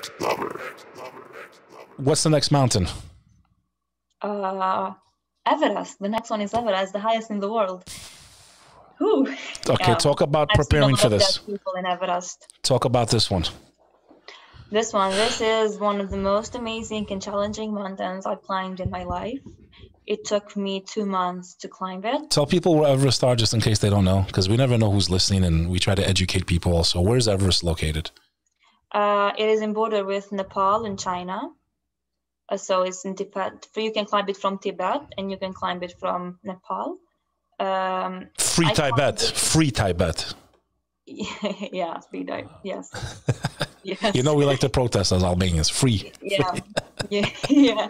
next level. What's the next mountain? Everest. The next one is Everest, the highest in the world. Ooh. Okay, yeah. Talk about preparing for this. People in Everest. Talk about this one. This one. This is one of the most amazing and challenging mountains I've climbed in my life. It took me 2 months to climb it. Tell people where Everest are, just in case they don't know, because we never know who's listening, and we try to educate people also. Where is Everest located? It is in border with Nepal and China. So it's in Tibet. You can climb it from Tibet, and you can climb it from Nepal. Free Tibet. Yeah, free Tibet, yes. Yes. You know, we like to protest as Albanians, free. Yeah, free. Yeah.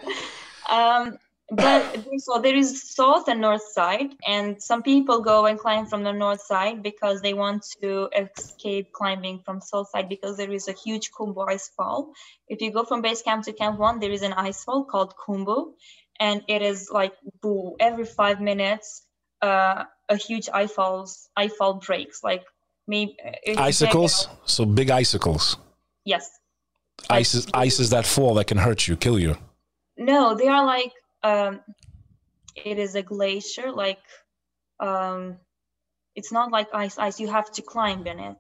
But so there is south and north side, and some people go and climb from the north side because they want to escape climbing from south side because there is a huge Khumbu Icefall. If you go from base camp to camp 1, there is an icefall called Khumbu, and it is like boo every 5 minutes. A huge icefall breaks, like maybe icicles. So big icicles. Yes. Ice is that fall that can hurt you, kill you. No, they are like. It is a glacier, like it's not like ice, you have to climb in it.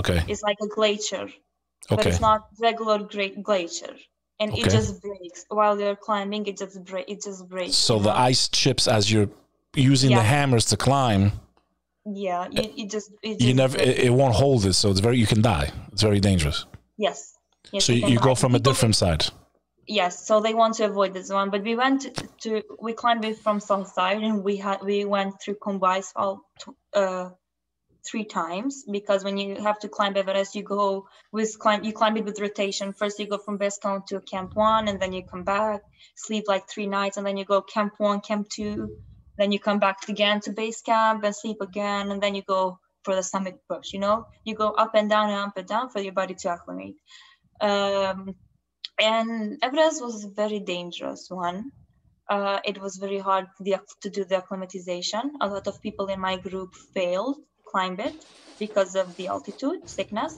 Okay. It's like a glacier. Okay. But it's not regular great glacier, and okay. It just breaks while you're climbing. It just breaks. So the ice chips as you're using the hammers to climb. Yeah, it won't hold it, so it's you can die. It's very dangerous. Yes. So you go from a different side. Yes, so they want to avoid this one, but we went to we climbed it from south side, and we went through Khumbu Icefall 3 times, because when you have to climb Everest, you climb it with rotation. First you go from base camp to camp 1, and then you come back, sleep like 3 nights, and then you go camp 1, camp 2, then you come back again to base camp and sleep again, and then you go for the summit push. You know, you go up and down and up and down for your body to acclimate. And Everest was a very dangerous one. It was very hard to do the acclimatization. A lot of people in my group failed to climb it because of the altitude sickness.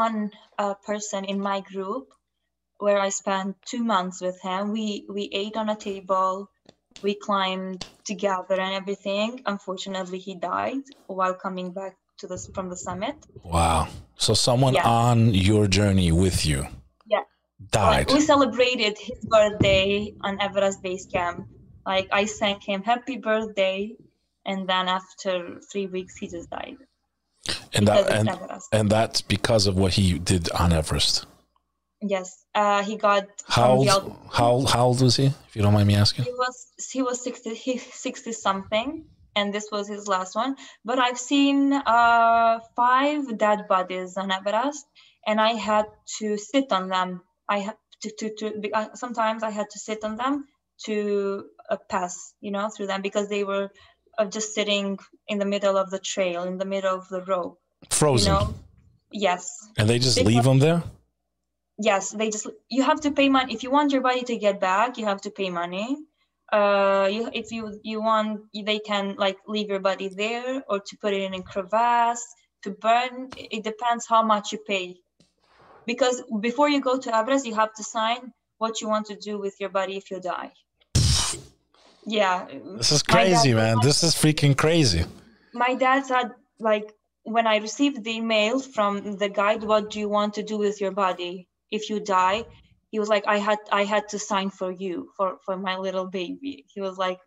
One person in my group, where I spent 2 months with him, we ate on a table, we climbed together and everything. Unfortunately, he died while coming back from the summit. Wow. So someone on your journey with you. Died. We celebrated his birthday on Everest base camp. Like, I sang him happy birthday, and then after 3 weeks he just died. And that's because of what he did on Everest. Yes, he got. How old was he? If you don't mind me asking. He was 60 something, and this was his last one. But I've seen 5 dead bodies on Everest, and I had to sit on them. Sometimes I had to sit on them to pass, you know, through them, because they were just sitting in the middle of the trail, in the middle of the rope. Frozen. You know? Yes. And they just leave them there? Yes. You have to pay money. If you want your body to get back, you have to pay money. If you want, they can like leave your body there, or to put it in a crevasse, to burn. It depends how much you pay. Because before you go to Everest, you have to sign what you want to do with your body if you die. Yeah. This is crazy, man. This is freaking crazy. My dad said, like, when I received the email from the guide, what do you want to do with your body if you die? He was like, I had to sign for you, for my little baby. He was like,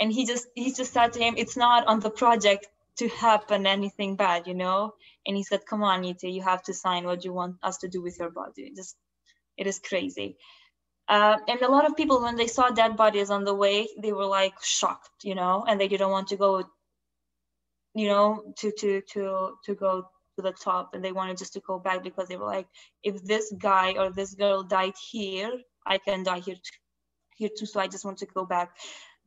and he just said to him, it's not on the project to happen anything bad, you know? And he said, come on, Nita, you have to sign what you want us to do with your body. It is crazy. And a lot of people, when they saw dead bodies on the way, they were like shocked, you know, and they didn't want to go, you know, to go to the top, and they wanted just to go back, because they were like, if this guy or this girl died here, I can die here too, so I just want to go back.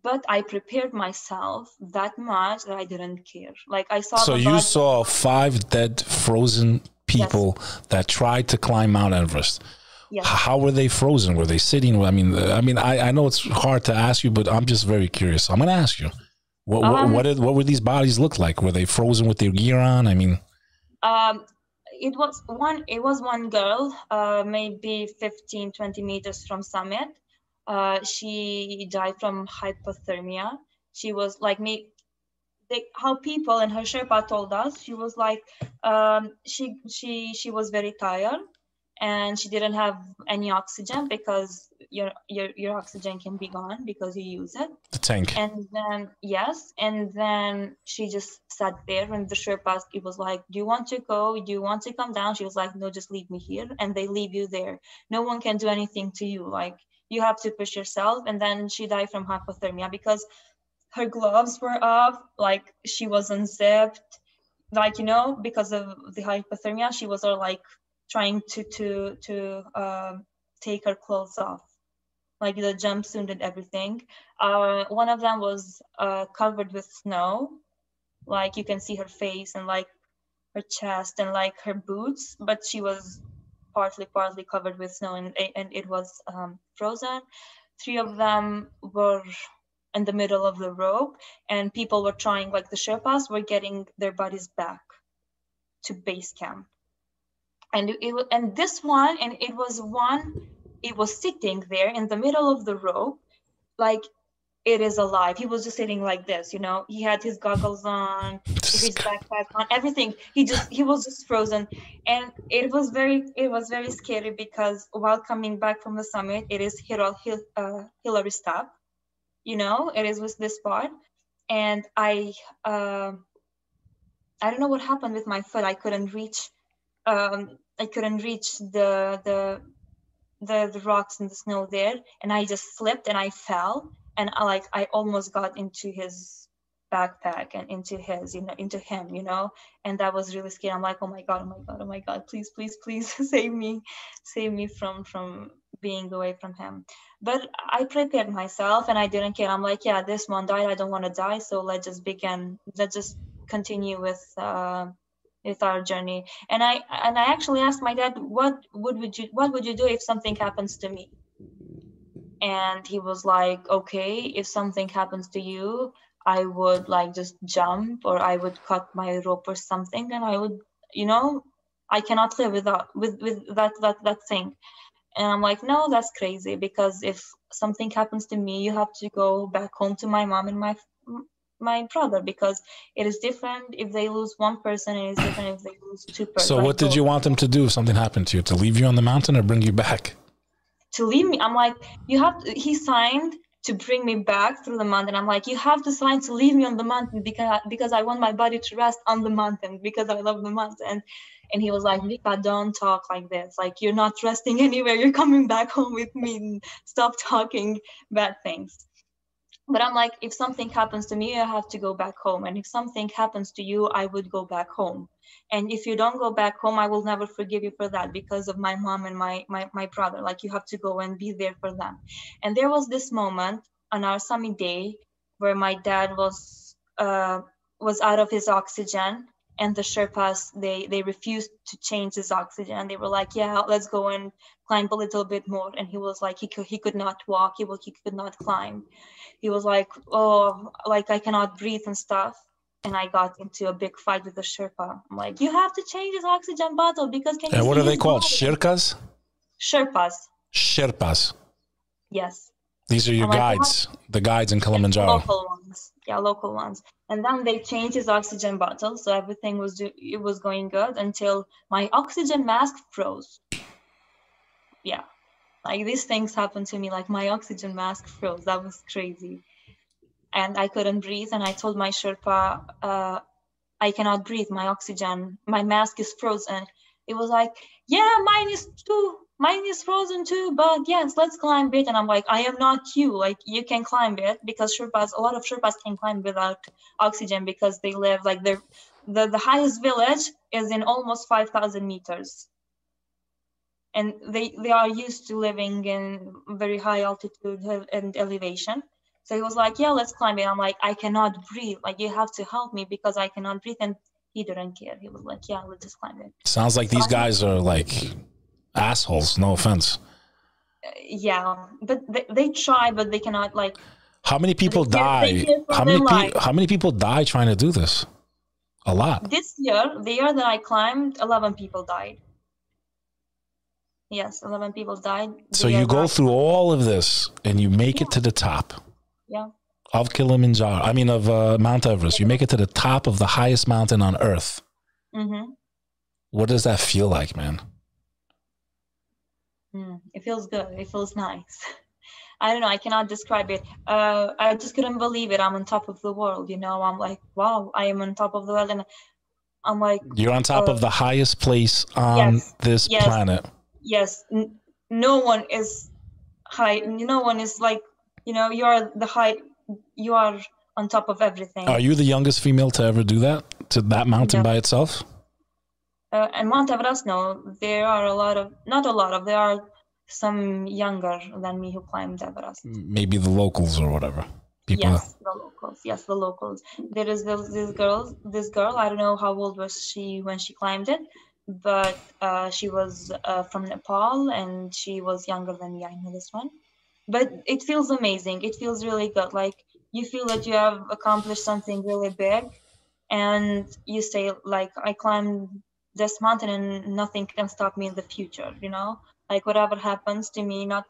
But I prepared myself that much that I didn't care. Like, I saw. So you saw 5 dead, frozen people that tried to climb Mount Everest. Yes. How were they frozen? Were they sitting? I know it's hard to ask you, but I'm just very curious. I'm going to ask you, what would these bodies look like? Were they frozen with their gear on? it was one girl, maybe 15, 20 meters from summit. She died from hypothermia. She was like me, how people and her Sherpa told us, she was like, she was very tired and she didn't have any oxygen because your oxygen can be gone because you use it. The tank. And then, yes. And then she just sat there and the Sherpas, it was like, do you want to go? Do you want to come down? She was like, no, just leave me here. And they leave you there. No one can do anything to you. Like you have to push yourself. And then she died from hypothermia because her gloves were off, like she was unzipped, like, you know, because of the hypothermia, she was all like trying to take her clothes off, like the jumpsuit and everything. One of them was covered with snow, like you can see her face and like her chest and like her boots, but she was partly covered with snow and it was frozen. Three of them were in the middle of the rope and people were trying, like the Sherpas were getting their bodies back to base camp. And this one, and it was sitting there in the middle of the rope, like it is alive. He was just sitting like this, you know, he had his goggles on, his backpack on, everything. He was just frozen. And it was very scary because while coming back from the summit, it is Hillary Step. You know, it is with this part, and I don't know what happened with my foot. I couldn't reach, the rocks and the snow there, and I just slipped and I fell, and I almost got into his backpack and into him, you know, and that was really scary. I'm like, oh my god, please save me from being away from him. But I prepared myself and I didn't care. I'm like, yeah, this one died, I don't want to die, so let's just continue with our journey. And I actually asked my dad, what would you do if something happens to me? And he was like, okay, if something happens to you, I would like just jump, or I would cut my rope or something, and I would, you know, I cannot live without that thing. And I'm like, no, that's crazy, because if something happens to me, you have to go back home to my mom and my brother, because it is different if they lose one person, and it's different if they lose two persons. So what did you want them to do if something happened to you? To leave you on the mountain or bring you back? To leave me. I'm like, he signed to bring me back through the mountain. I'm like, you have to sign to leave me on the mountain because I want my body to rest on the mountain because I love the mountain. And he was like, Mrika, don't talk like this. Like, you're not resting anywhere. You're coming back home with me. Stop talking bad things. But I'm like, if something happens to me, I have to go back home. And if something happens to you, I would go back home. And if you don't go back home, I will never forgive you for that because of my mom and my brother. Like, you have to go and be there for them. And there was this moment on our summit day where my dad was out of his oxygen. And the Sherpas, they refused to change his oxygen. They were like, yeah, let's go and climb a little bit more. And he was like, he could not walk. He could not climb. He was like, oh, like I cannot breathe and stuff. And I got into a big fight with the Sherpa. I'm like, you have to change his oxygen bottle because can you see what are they called? Sherpas? Sherpas. Sherpas. Yes. These are your guides, the guides in Kilimanjaro. Local ones. Yeah, local ones. And then they changed his oxygen bottle. So everything was going good until my oxygen mask froze. Yeah, like these things happened to me, like my oxygen mask froze. That was crazy. And I couldn't breathe. And I told my Sherpa, I cannot breathe. My oxygen, my mask is frozen. It was like, yeah, mine is too. Mine is frozen too, but yes, let's climb it. And I'm like, I am not you. Like, you can climb it because Sherpas, a lot of Sherpas can climb without oxygen because they live like the highest village is in almost 5,000 meters. And they are used to living in very high altitude and elevation. So he was like, yeah, let's climb it. I'm like, I cannot breathe. Like, you have to help me because I cannot breathe. And he didn't care. He was like, yeah, let's just climb it. Sounds like these guys are like assholes, no offense. Yeah, but they try, but they cannot. Like, how many people die trying to do this? A lot. This year, the year that I climbed, 11 people died. Yes, 11 people died. So you go through all of this and you make it to the top. Yeah. Of Kilimanjaro, I mean of Mount Everest. You make it to the top of the highest mountain on earth. Mm-hmm. What does that feel like, man? It feels good. It feels nice. I don't know. I cannot describe it. I just couldn't believe it. I'm on top of the world, you know. I'm like, wow, I am on top of the world. And I'm like, you're on top of the highest place on this planet. Yes. No one is high. No one is like, you know, you're the high. You are on top of everything. Are you the youngest female to ever do that? To that mountain by itself? And Mount Everest, no. There are a lot of, not a lot of, there are some younger than me who climbed Everest. Maybe the locals or whatever. People. Yes, the locals. Yes, the locals. There is this girl, I don't know how old was she when she climbed it, but she was from Nepal and she was younger than me. I know this one. But it feels amazing. It feels really good. Like you feel that you have accomplished something really big and you say like, I climbed this mountain and nothing can stop me in the future, you know, like whatever happens to me, not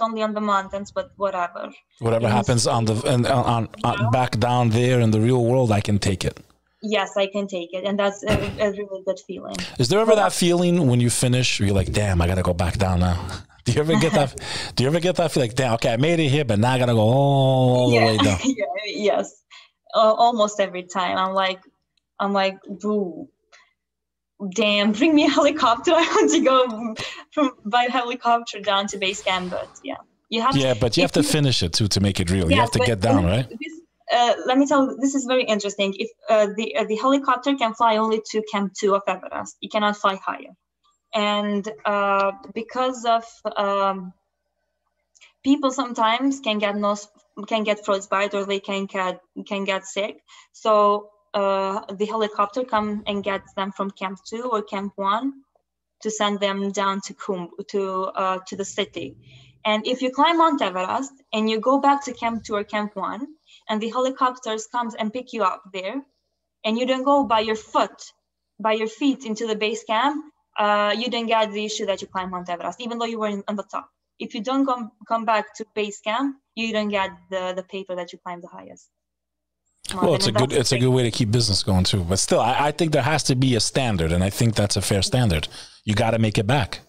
only on the mountains, but whatever happens on the, and back down there in the real world, I can take it. Yes, I can take it. And that's a really good feeling. Is there ever that feeling when you finish, you're like, damn, I got to go back down now. Do you ever get that? Do you ever get that feel like, damn, okay, I made it here, but now I got to go all the way down? Yeah, yes. Almost every time. I'm like, boo. Damn, bring me a helicopter. I want to go by helicopter down to base camp. But yeah, you have. Yeah, but you have to finish it too to make it real. Yeah, you have to get down, right? Let me tell you, this is very interesting. If the helicopter can fly only to Camp 2 of Everest, it cannot fly higher, and because of people sometimes can get frostbite or they can get sick. So the helicopter come and gets them from Camp 2 or Camp 1 to send them down to Khumbu, to the city. And if you climb Mount Everest and you go back to Camp 2 or Camp 1, and the helicopters comes and pick you up there, and you don't go by your feet into the base camp, you don't get the issue that you climb Mount Everest, even though you were on the top. If you don't come back to base camp, you don't get the paper that you climbed the highest. Well, it's a good way to keep business going too. But still, I think there has to be a standard, and I think that's a fair standard. You got to make it back.